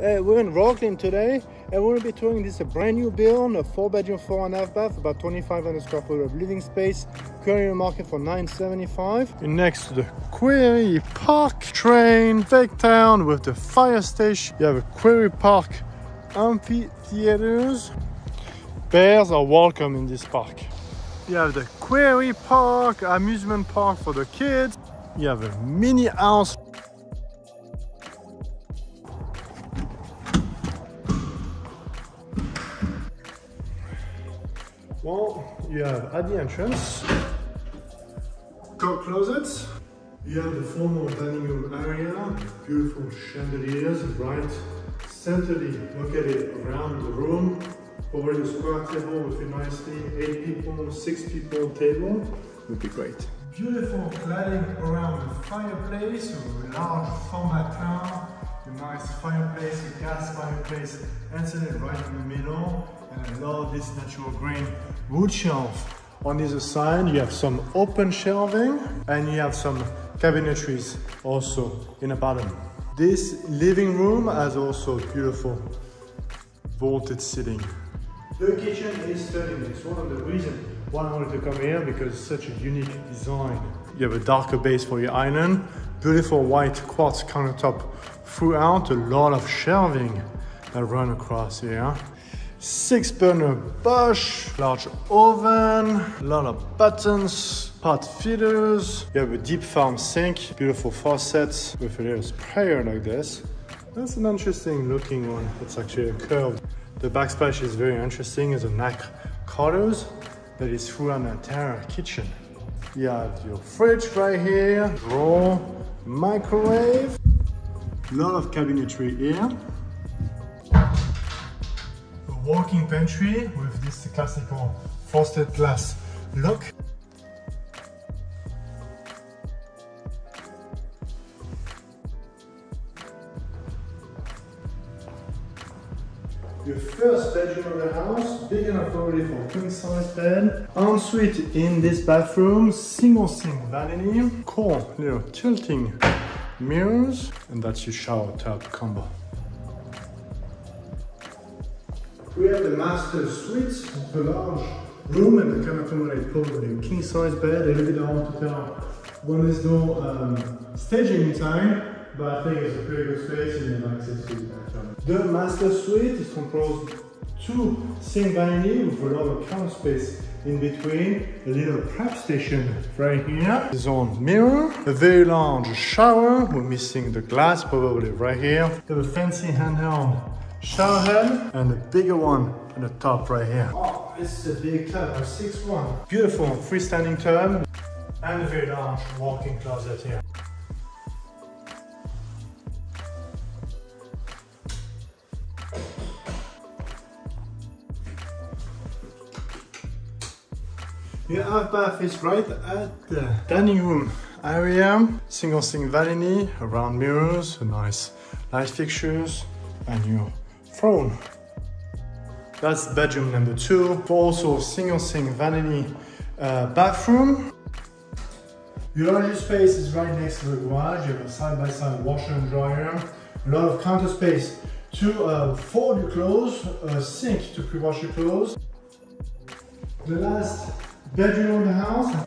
We're in Rocklin today, and we're going to be touring this brand new build, a 4-bedroom, 4.5 bath, about 2,500 square foot of living space, currently on market for $975. Next to the Quarry Park train, fake town with the fire station. You have a Quarry Park amphitheaters. Bears are welcome in this park. You have the Quarry Park, amusement park for the kids. You have a mini house. Well, you have at the entrance coat closets. You have the formal dining room area, beautiful chandeliers, bright, centrally located around the room. Over the square table with a nicely 8 people, 6 people table would be great. Beautiful cladding around the fireplace, a large format town, a nice fireplace, a gas fireplace, incident right in the middle. And I love this natural green wood shelf. On the other side, you have some open shelving and you have some cabinetries also in the bottom. This living room has also beautiful vaulted ceiling. The kitchen is stunning. It's one of the reasons why I wanted to come here, because it's such a unique design. You have a darker base for your island, beautiful white quartz countertop throughout, a lot of shelving that run across here. 6-burner Bosch, large oven, a lot of buttons, pot feeders. You have a deep farm sink, beautiful faucets with a little sprayer like this. That's an interesting looking one. It's actually curved. The backsplash is very interesting. It's a nacre colors that is throughout an entire kitchen. You have your fridge right here, drawer, microwave, a lot of cabinetry here. Walking pantry with this classical frosted glass look. Your first bedroom of the house, big enough already for a king size bed. Ensuite in this bathroom, single sink vanity, cool little tilting mirrors, and that's your shower tub combo. We have the master suite, the large room, and I can accommodate probably a king size bed. A little bit hard to tell when there's no staging time, but I think it's a pretty good space and an access to the bathroom. The master suite is composed of 2 sink vanity with a lot of counter space in between. A little prep station right here. His own mirror, a very large shower. We're missing the glass probably right here. We have a fancy handheld shower head and a bigger one at the top right here. Oh, this is a big tub, a 6-1. Beautiful freestanding tub and a very large walk-in closet here. Your half-bath is right at the dining room area. Single sink vanity, round mirrors, a nice light fixtures, and your throne. That's bedroom number 2. Also single sink vanity bathroom. Your laundry space is right next to the garage. You have a side-by-side washer and dryer. A lot of counter space to fold your clothes, a sink to pre-wash your clothes. The last bedroom of the house.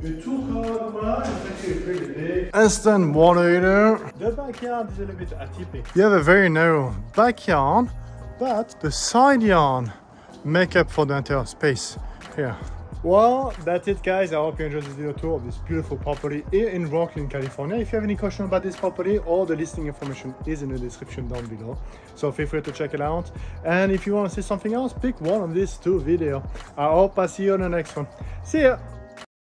A 2-car garage, it's actually pretty big. Instant water heater. The backyard is a little bit atypical. You have a very narrow backyard, but the side yard make up for the entire space here. Well, that's it guys. I hope you enjoyed this video tour of this beautiful property here in Rocklin, California. If you have any questions about this property, all the listing information is in the description down below. So feel free to check it out. And if you want to see something else, pick one of these 2 videos. I hope I see you on the next one. See ya!